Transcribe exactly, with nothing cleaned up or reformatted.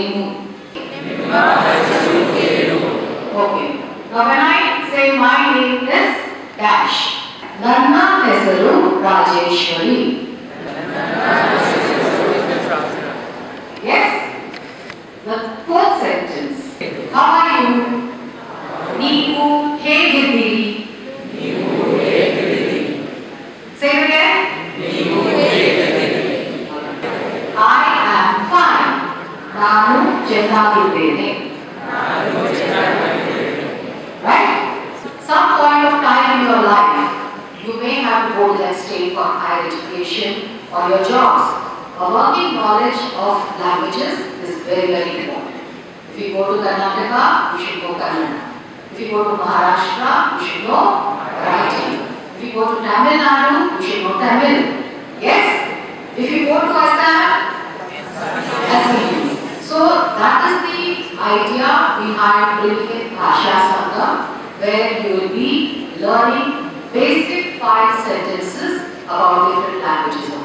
ಏನು? ನಿಮ್ಮ ಹೆಸರು ಏನು? Okay. Now when I say my name is dash. ನನ್ನ ಹೆಸರು Rajeshwari. Yes. The fourth sentence. How are you? ನೀವು ಹೇಗಿದ್ದೀರಿ? Say it again. I am fine. ನಾನು ಚೆನ್ನಾಗಿದ್ದೇನೆ. Right? Some point of time in your life, you may have to go to that state for higher education or your jobs. A working knowledge of languages is very, very important. If you go to Karnataka, you should know Kannada. If you go to Maharashtra, you should know writing. If you go to Tamil Nadu, you should know Tamil. Yes? If you go to Assam, Assamese. So that is the idea behind Brilliant Bhasha Sangam, where you will be learning basic five sentences about different languages.